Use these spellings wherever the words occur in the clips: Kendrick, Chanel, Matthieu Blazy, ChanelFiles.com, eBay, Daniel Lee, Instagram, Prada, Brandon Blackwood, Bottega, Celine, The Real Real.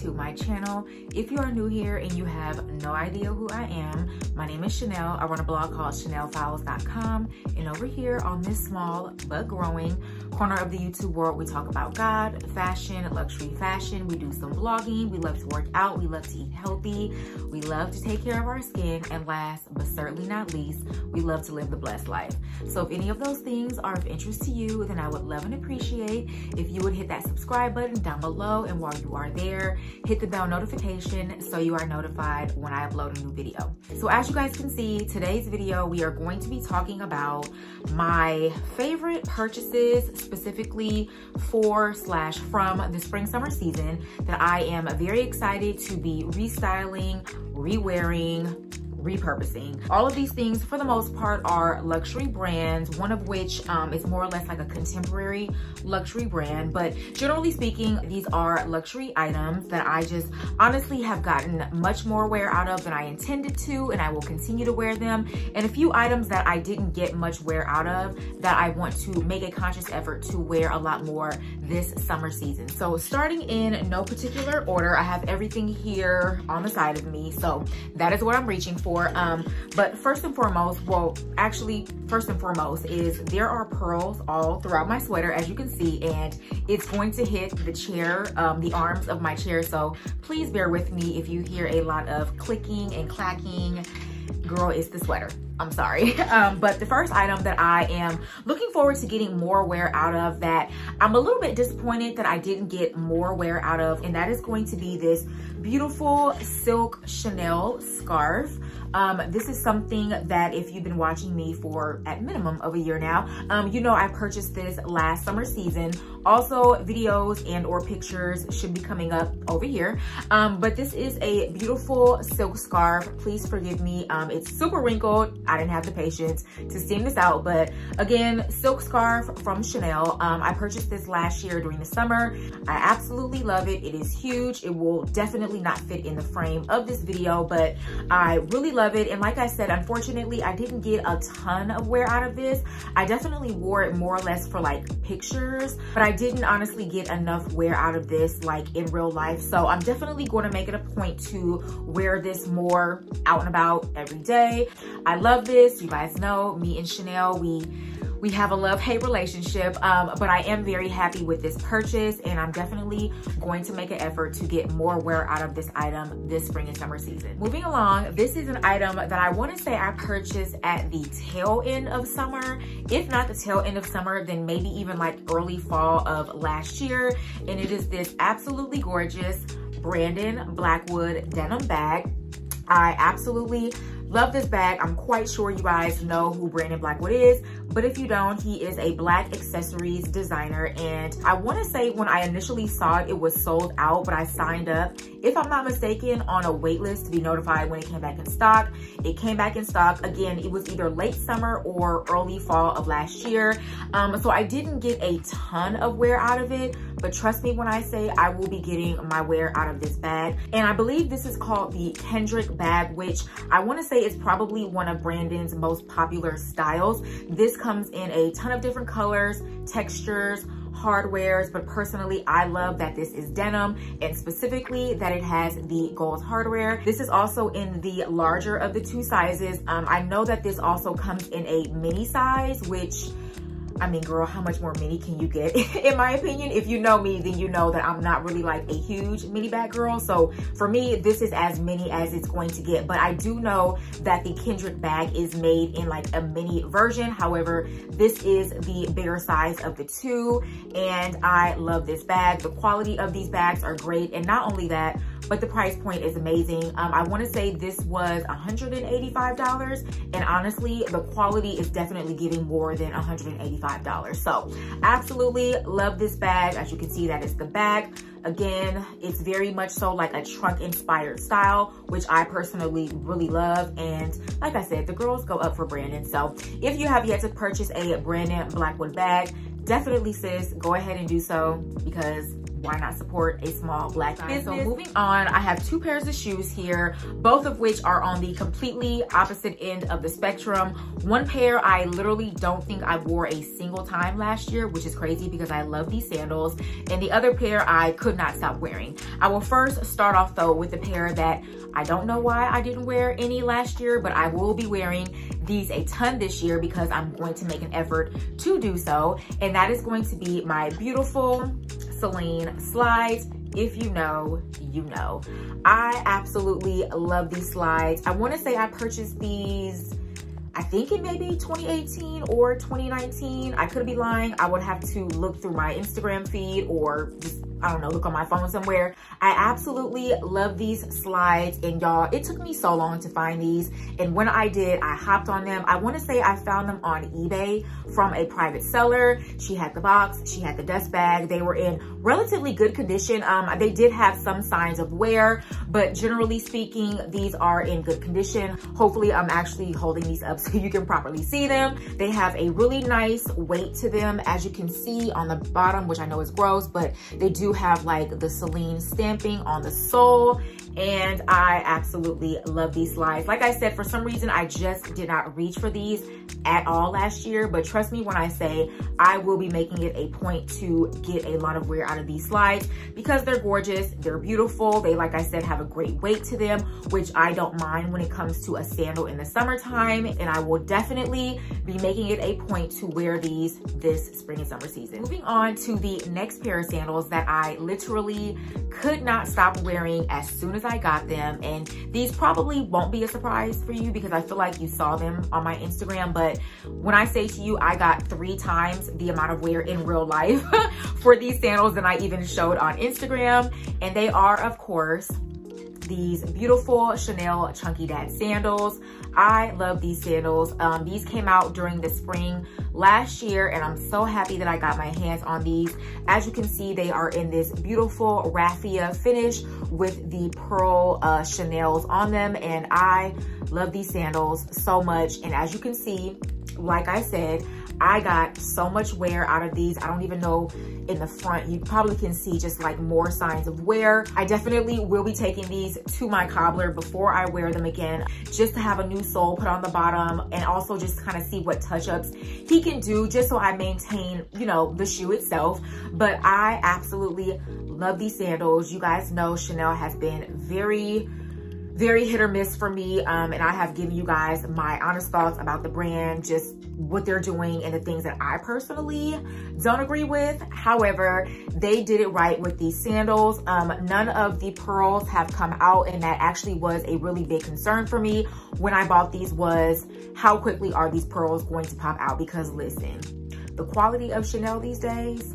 to my channel. If you are new here and you have no idea who I am, my name is Chanel. I run a blog called ChanelFiles.com, and over here on this small but growing corner of the YouTube world, we talk about God, fashion, luxury fashion. We do some blogging. We love to work out. We love to eat healthy. We love to take care of our skin. And last but certainly not least, we love to live the blessed life. So if any of those things are of interest to you, then I would love and appreciate if you would hit that subscribe button down below. And while you are there, hit the bell notification so you are notified when I upload a new video. So as you guys can see, today's video, we are going to be talking about my favorite purchases specifically for/from the spring summer season that I am very excited to be restyling, rewearing, repurposing. All of these things for the most part are luxury brands, one of which is more or less like a contemporary luxury brand, but generally speaking, these are luxury items that I just honestly have gotten much more wear out of than I intended to, and I will continue to wear them. And a few items that I didn't get much wear out of that I want to make a conscious effort to wear a lot more this summer season. So starting in no particular order, I have everything here on the side of me, so that is what I'm reaching for. But first and foremost, is there are pearls all throughout my sweater, as you can see, and it's going to hit the chair, the arms of my chair. So please bear with me if you hear a lot of clicking and clacking. Girl, it's the sweater. I'm sorry. But the first item that I am looking forward to getting more wear out of, that I'm a little bit disappointed that I didn't get more wear out of, and that is going to be this beautiful silk Chanel scarf. This is something that if you've been watching me for at minimum of a year now, you know I purchased this last summer season. Also, videos and or pictures should be coming up over here. But this is a beautiful silk scarf. Please forgive me. It's super wrinkled. I didn't have the patience to steam this out, but again, silk scarf from Chanel. I purchased this last year during the summer. I absolutely love it. It is huge. It will definitely not fit in the frame of this video, but I really love it. And like I said, unfortunately, I didn't get a ton of wear out of this. I definitely wore it more or less for like pictures, but I didn't honestly get enough wear out of this like in real life. So I'm definitely going to make it a point to wear this more out and about every day. I love this. You guys know me and Chanel, we have a love-hate relationship, but I am very happy with this purchase, and I'm definitely going to make an effort to get more wear out of this item this spring and summer season. Moving along, this is an item that I want to say I purchased at the tail end of summer. If not the tail end of summer, then maybe even like early fall of last year, and it is this absolutely gorgeous Brandon Blackwood denim bag. I absolutely love this bag. I'm quite sure you guys know who Brandon Blackwood is, but if you don't, he is a black accessories designer. And I want to say when I initially saw it, it was sold out, but I signed up, if I'm not mistaken, on a wait list to be notified when it came back in stock. It came back in stock. Again, it was either late summer or early fall of last year. So I didn't get a ton of wear out of it, but trust me when I say I will be getting my wear out of this bag. And I believe this is called the Kendrick bag, which I want to say is probably one of Brandon's most popular styles. This comes in a ton of different colors, textures, hardwares, but personally I love that this is denim, and specifically that it has the gold hardware. This is also in the larger of the two sizes. I know that this also comes in a mini size, which, I mean, girl, how much more mini can you get? In my opinion, if you know me, then you know that I'm not really like a huge mini bag girl. So for me, this is as mini as it's going to get. But I do know that the Kendrick bag is made in like a mini version. However, this is the bigger size of the two, and I love this bag. The quality of these bags are great, and not only that, but the price point is amazing. I want to say this was $185, and honestly, the quality is definitely giving more than $185. So absolutely love this bag. As you can see, that is the bag. Again, it's very much so like a trunk inspired style, which I personally really love. And like I said, the girls go up for Brandon. So if you have yet to purchase a Brandon Blackwood bag, definitely sis, go ahead and do so, because why not support a small black business? So moving on, I have two pairs of shoes here, both of which are on the completely opposite end of the spectrum. One pair I literally don't think I wore a single time last year, which is crazy because I love these sandals, and the other pair I could not stop wearing. I will first start off though with the pair that I don't know why I didn't wear any last year, but I will be wearing these a ton this year because I'm going to make an effort to do so, and that is going to be my beautiful Celine slides. If you know, you know. I absolutely love these slides. I want to say I purchased these, I think it may be 2018 or 2019. I could be lying. I would have to look through my Instagram feed or just, I don't know, look on my phone somewhere. I absolutely love these slides, and y'all, it took me so long to find these, and when I did, I hopped on them. I want to say I found them on eBay from a private seller. She had the box, she had the dust bag. They were in relatively good condition. They did have some signs of wear, but generally speaking, these are in good condition. Hopefully, I'm actually holding these up so you can properly see them. They have a really nice weight to them, as you can see on the bottom, which I know is gross, but they do have like the Celine stamping on the sole, and I absolutely love these slides. Like I said, for some reason I just did not reach for these at all last year, but trust me when I say I will be making it a point to get a lot of wear out of these slides because they're gorgeous, they're beautiful, they, like I said, have a great weight to them, which I don't mind when it comes to a sandal in the summertime, and I will definitely be making it a point to wear these this spring and summer season. Moving on to the next pair of sandals that I literally could not stop wearing as soon as I got them, and these probably won't be a surprise for you because I feel like you saw them on my Instagram, but when I say to you I got 3 times the amount of wear in real life for these sandals than I even showed on Instagram, and they are of course these beautiful Chanel Chunky Dad sandals. I love these sandals. These came out during the spring last year, and I'm so happy that I got my hands on these. As you can see, they are in this beautiful raffia finish with the pearl Chanels on them, and I love these sandals so much. And as you can see, like I said, I got so much wear out of these. I don't even know, in the front you probably can see just like more signs of wear. I definitely will be taking these to my cobbler before I wear them again, just to have a new sole put on the bottom, and also just kind of see what touch-ups he can do just so I maintain, you know, the shoe itself. But I absolutely love these sandals. You guys know Chanel has been very hit or miss for me, and I have given you guys my honest thoughts about the brand, just what they're doing and the things that I personally don't agree with. However, they did it right with these sandals. None of the pearls have come out, and that actually was a really big concern for me when I bought these, was how quickly are these pearls going to pop out, because listen, the quality of Chanel these days,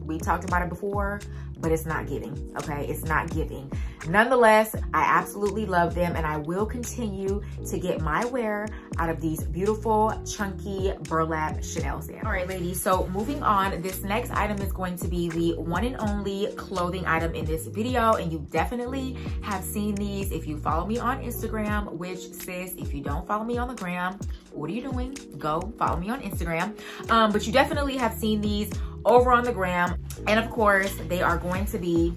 we talked about it before, but it's not giving, okay? It's not giving. Nonetheless, I absolutely love them, and I will continue to get my wear out of these beautiful, chunky, burlap Chanel sandals. All right, ladies, so moving on, this next item is going to be the one and only clothing item in this video, and you definitely have seen these if you follow me on Instagram, which, sis, if you don't follow me on the gram, what are you doing? Go follow me on Instagram. But you definitely have seen these over on the gram, and of course they are going to be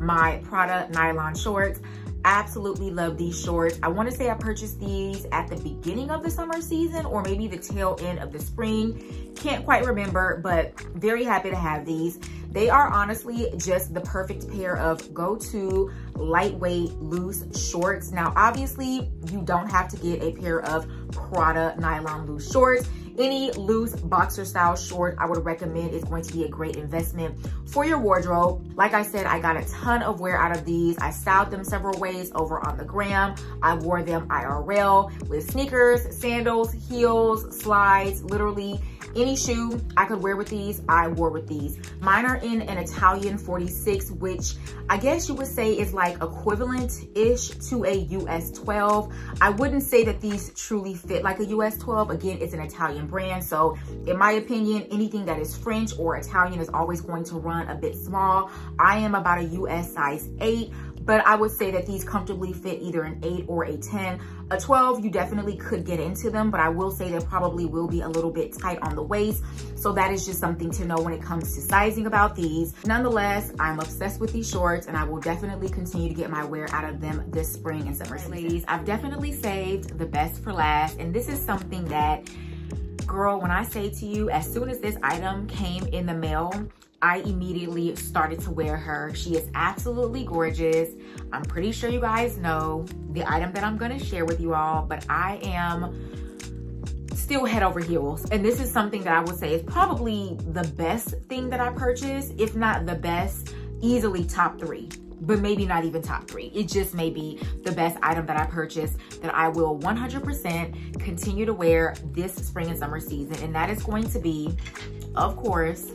my Prada nylon shorts. Absolutely love these shorts. I want to say I purchased these at the beginning of the summer season, or maybe the tail end of the spring, can't quite remember, but very happy to have these. They are honestly just the perfect pair of go-to lightweight loose shorts. Now obviously you don't have to get a pair of Prada nylon loose shorts. Any loose boxer style short I would recommend is going to be a great investment for your wardrobe. Like I said, I got a ton of wear out of these. I styled them several ways over on the gram. I wore them IRL with sneakers, sandals, heels, slides, literally any shoe I could wear with these, I wore with these. Mine are in an Italian 46, which I guess you would say is like equivalent-ish to a US 12. I wouldn't say that these truly fit like a US 12. Again, it's an Italian brand, so in my opinion, anything that is French or Italian is always going to run a bit small. I am about a US size 8. but I would say that these comfortably fit either an 8 or a 10. A 12, you definitely could get into them, but I will say they probably will be a little bit tight on the waist. So that is just something to know when it comes to sizing about these. Nonetheless, I'm obsessed with these shorts and I will definitely continue to get my wear out of them this spring and summer season. Ladies, I've definitely saved the best for last, and this is something that, girl, when I say to you, as soon as this item came in the mail, I immediately started to wear her. She is absolutely gorgeous. I'm pretty sure you guys know the item that I'm gonna share with you all, but I am still head over heels. And this is something that I would say is probably the best thing that I purchased, if not the best, easily top three, but maybe not even top three. It just may be the best item that I purchased that I will 100% continue to wear this spring and summer season. And that is going to be, of course,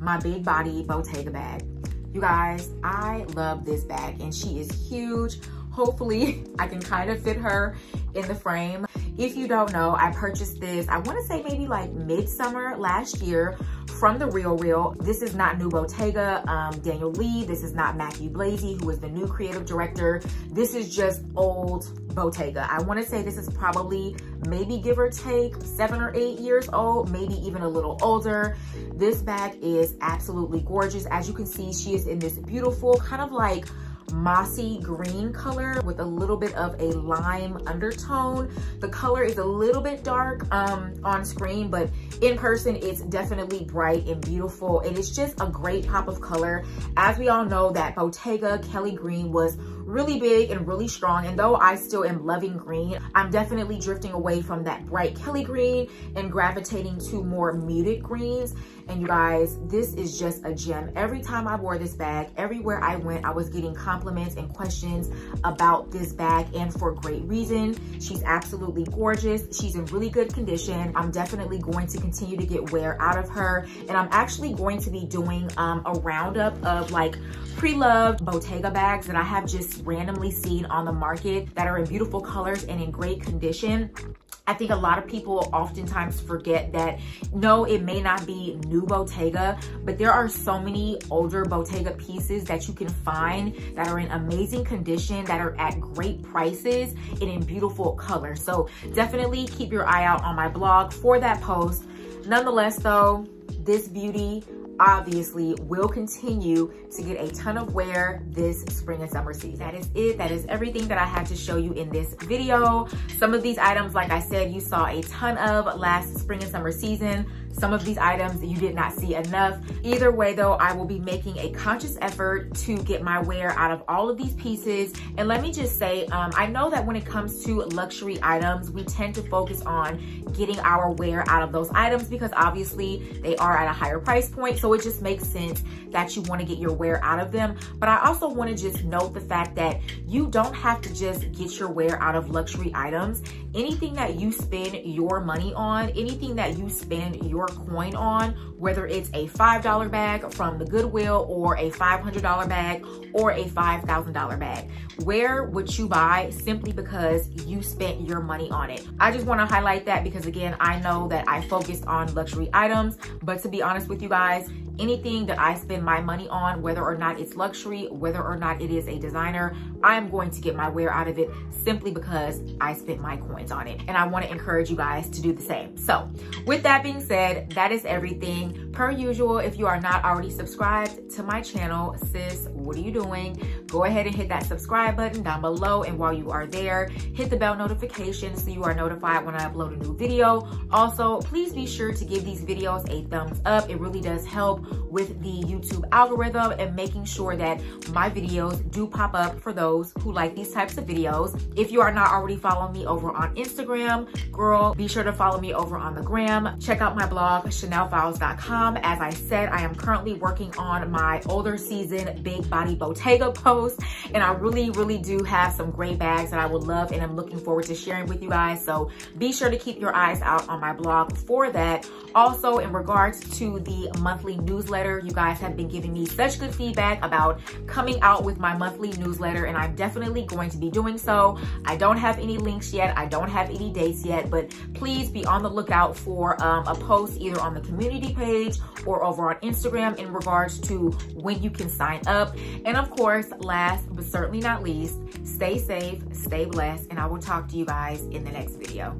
my big body Bottega bag. You guys, I love this bag and she is huge. Hopefully I can kind of fit her in the frame. If you don't know, I purchased this, I wanna say maybe like midsummer last year from The Real Real. This is not new Bottega, Daniel Lee. This is not Matthieu Blazy, who is the new creative director. This is just old Bottega. I wanna say this is probably maybe give or take 7 or 8 years old, maybe even a little older. This bag is absolutely gorgeous. As you can see, she is in this beautiful kind of like mossy green color with a little bit of a lime undertone. The color is a little bit dark on screen, but in person it's definitely bright and beautiful, and it's just a great pop of color. As we all know, that Bottega Kelly green was really big and really strong, and though I still am loving green, I'm definitely drifting away from that bright Kelly green and gravitating to more muted greens. And you guys, this is just a gem. Every time I wore this bag, everywhere I went, I was getting compliments and questions about this bag, and for great reason. She's absolutely gorgeous. She's in really good condition. I'm definitely going to continue to get wear out of her, and I'm actually going to be doing a roundup of like pre-loved Bottega bags that I have just randomly seen on the market that are in beautiful colors and in great condition. I think a lot of people oftentimes forget that, no, it may not be new Bottega, but there are so many older Bottega pieces that you can find that are in amazing condition, that are at great prices and in beautiful color. So definitely keep your eye out on my blog for that post. Nonetheless though, this beauty obviously will continue to get a ton of wear this spring and summer season. That is it. That is everything that I had to show you in this video. Some of these items, like I said, you saw a ton of last spring and summer season. Some of these items you did not see enough. Either way though, I will be making a conscious effort to get my wear out of all of these pieces. And let me just say, I know that when it comes to luxury items, we tend to focus on getting our wear out of those items because obviously they are at a higher price point. So it just makes sense that you want to get your wear out of them. But I also want to just note the fact that you don't have to just get your wear out of luxury items. Anything that you spend your money on, anything that you spend your coin on, whether it's a $5 bag from the Goodwill or a $500 bag or a $5,000 bag, wear what you buy simply because you spent your money on it. I just want to highlight that because again, I know that I focused on luxury items, but to be honest with you guys, anything that I spend my money on, whether or not it's luxury, whether or not it is a designer, I'm going to get my wear out of it simply because I spent my coins on it. And I want to encourage you guys to do the same. So with that being said, that is everything. Per usual, if you are not already subscribed to my channel, sis, what are you doing? Go ahead and hit that subscribe button down below. And while you are there, hit the bell notification so you are notified when I upload a new video. Also, please be sure to give these videos a thumbs up. It really does help with the YouTube algorithm and making sure that my videos do pop up for those who like these types of videos. If you are not already following me over on Instagram, girl, be sure to follow me over on the gram. Check out my blog, ChanelFiles.com. As I said, I am currently working on my older season Big Body Bottega post. videos. And I really do have some great bags that I would love and I'm looking forward to sharing with you guys. So be sure to keep your eyes out on my blog for that. Also, in regards to the monthly newsletter, you guys have been giving me such good feedback about coming out with my monthly newsletter, and I'm definitely going to be doing so. I don't have any links yet. I don't have any dates yet, but please be on the lookout for a post either on the community page or over on Instagram in regards to when you can sign up. And of course, last but certainly not least, stay safe, stay blessed, and I will talk to you guys in the next video.